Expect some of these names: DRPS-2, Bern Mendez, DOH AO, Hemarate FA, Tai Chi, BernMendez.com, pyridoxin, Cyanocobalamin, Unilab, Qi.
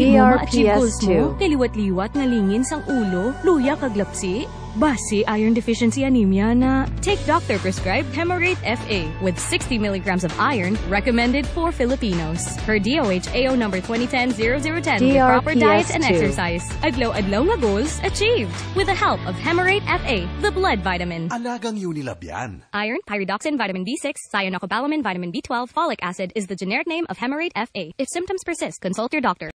DRPS-2. Goals mo, kaliwat-liwat na lingins ang ulo, luya kaglapsi, basi iron deficiency anemia na. Take doctor-prescribed Hemarate FA with 60 milligrams of iron recommended for Filipinos. Per DOH AO number 2010-0010 with proper diet and exercise. Aglaw-adlaw na goals achieved with the help of Hemarate FA, the blood vitamin. Alagang Unilab yan. Iron, pyridoxin, vitamin B6, cyanocobalamin, vitamin B12, folic acid is the generic name of Hemarate FA. If symptoms persist, consult your doctor.